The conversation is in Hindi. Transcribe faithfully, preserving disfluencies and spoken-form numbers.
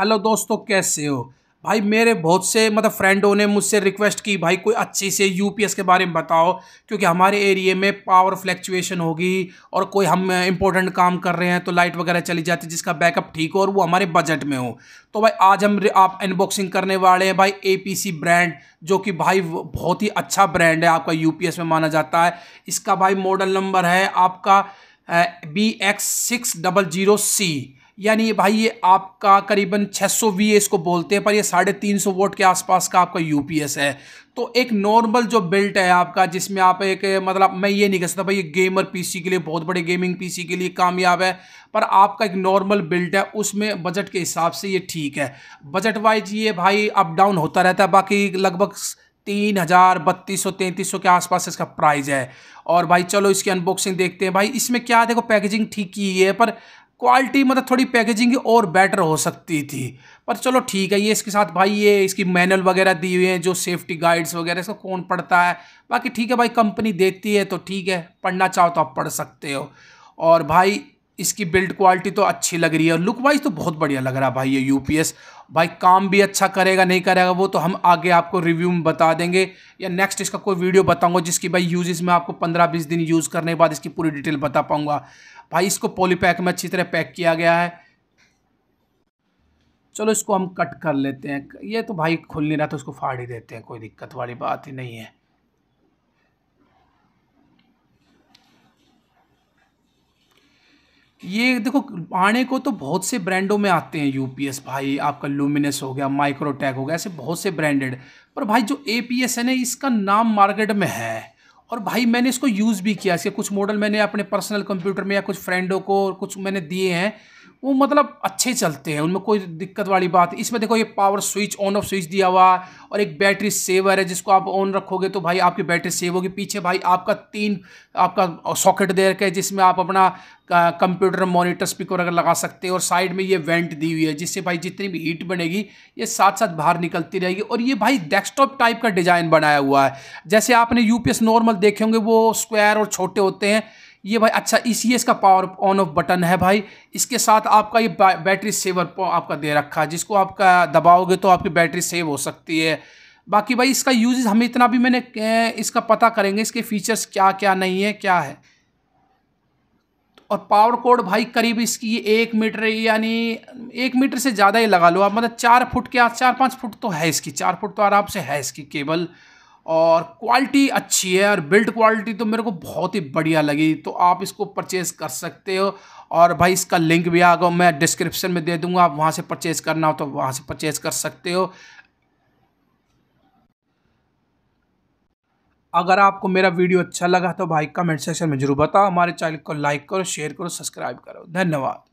हेलो दोस्तों, कैसे हो भाई। मेरे बहुत से मतलब फ्रेंडों ने मुझसे रिक्वेस्ट की, भाई कोई अच्छी से यूपीएस के बारे में बताओ, क्योंकि हमारे एरिया में पावर फ्लैक्चुएशन होगी और कोई हम इंपॉर्टेंट काम कर रहे हैं तो लाइट वगैरह चली जाती है, जिसका बैकअप ठीक हो और वो हमारे बजट में हो। तो भाई आज हम आप अनबॉक्सिंग करने वाले हैं भाई एपीसी ब्रांड, जो कि भाई बहुत ही अच्छा ब्रांड है, आपका यूपीएस में माना जाता है। इसका भाई मॉडल नंबर है आपका B X six double zero C, यानी भाई ये आपका करीबन छह सौ वी इसको बोलते हैं, पर ये साढ़े तीन सौ वोट के आसपास का आपका यूपीएस है। तो एक नॉर्मल जो बिल्ट है आपका, जिसमें आप एक मतलब मैं ये नहीं कह सकता भाई ये गेमर पीसी के लिए, बहुत बड़े गेमिंग पीसी के लिए कामयाब है, पर आपका एक नॉर्मल बिल्ट है, उसमें बजट के हिसाब से ये ठीक है। बजट वाइज ये भाई अप डाउन होता रहता है, बाकी लगभग तीन हज़ार बत्तीस सौ तैंतीस सौ के आसपास इसका प्राइस है। और भाई चलो इसकी अनबॉक्सिंग देखते हैं। भाई इसमें क्या, देखो पैकेजिंग ठीक की है, पर क्वालिटी मतलब थोड़ी पैकेजिंग और बेटर हो सकती थी, पर चलो ठीक है। ये इसके साथ भाई ये इसकी मैनुअल वगैरह दी हुई हैं, जो सेफ्टी गाइड्स वगैरह इसको कौन पढ़ता है, बाकी ठीक है भाई कंपनी देती है तो ठीक है, पढ़ना चाहो तो आप पढ़ सकते हो। और भाई इसकी बिल्ड क्वालिटी तो अच्छी लग रही है और लुक वाइज तो बहुत बढ़िया लग रहा है भाई ये यूपीएस। भाई काम भी अच्छा करेगा नहीं करेगा वो तो हम आगे आपको रिव्यू में बता देंगे, या नेक्स्ट इसका कोई वीडियो बताऊंगा जिसकी भाई यूजेस में आपको पंद्रह बीस दिन यूज़ करने के बाद इसकी पूरी डिटेल बता पाऊंगा। भाई इसको पॉलीपैक में अच्छी तरह पैक किया गया है। चलो इसको हम कट कर लेते हैं। ये तो भाई खुल नहीं रहा तो उसको फाड़ ही देते हैं, कोई दिक्कत वाली बात ही नहीं है। ये देखो आने को तो बहुत से ब्रांडों में आते हैं यूपीएस, भाई आपका लुमिनस हो गया, माइक्रो टैग हो गया, ऐसे बहुत से ब्रांडेड, पर भाई जो एपीएस है ना इसका नाम मार्केट में है। और भाई मैंने इसको यूज़ भी किया, इसके कुछ मॉडल मैंने अपने पर्सनल कंप्यूटर में या कुछ फ्रेंडों को कुछ मैंने दिए हैं, वो मतलब अच्छे चलते हैं, उनमें कोई दिक्कत वाली बात। इसमें देखो ये power switch on off switch दिया हुआ और एक बैटरी सेवर है, जिसको आप ऑन रखोगे तो भाई आपकी बैटरी सेव होगी। पीछे भाई आपका तीन आपका सॉकेट दे रखा है, जिसमें आप अपना कंप्यूटर मॉनिटर स्पीकर वगैरह लगा सकते हो। और साइड में ये वेंट दी हुई है, जिससे भाई जितनी भी हीट बनेगी ये साथ साथ बाहर निकलती रहेगी। और ये भाई डेस्कटॉप टाइप का डिज़ाइन बनाया हुआ है, जैसे आपने यूपीएस नॉर्मल देखे होंगे वो स्क्वायर और छोटे होते हैं, ये भाई अच्छा इसी इसका पावर ऑन ऑफ बटन है भाई। इसके साथ आपका ये बैटरी सेवर आपका दे रखा है, जिसको आपका दबाओगे तो आपकी बैटरी सेव हो सकती है। बाकी भाई इसका यूजेस हमें इतना भी मैंने इसका पता करेंगे, इसके फीचर्स क्या क्या नहीं है क्या है। और पावर कोड भाई करीब इसकी ये एक मीटर यानी एक मीटर से ज़्यादा ही लगा लो आप, मतलब चार फुट के चार पाँच फुट तो है इसकी, चार फुट तो आराम से है इसकी केबल। और क्वालिटी अच्छी है और बिल्ड क्वालिटी तो मेरे को बहुत ही बढ़िया लगी, तो आप इसको परचेज़ कर सकते हो। और भाई इसका लिंक भी आगे मैं डिस्क्रिप्शन में दे दूंगा, आप वहाँ से परचेज़ करना हो तो वहाँ से परचेज़ कर सकते हो। अगर आपको मेरा वीडियो अच्छा लगा तो भाई कमेंट सेक्शन में ज़रूर बताओ। हमारे चैनल को लाइक करो, शेयर करो, सब्सक्राइब करो। धन्यवाद।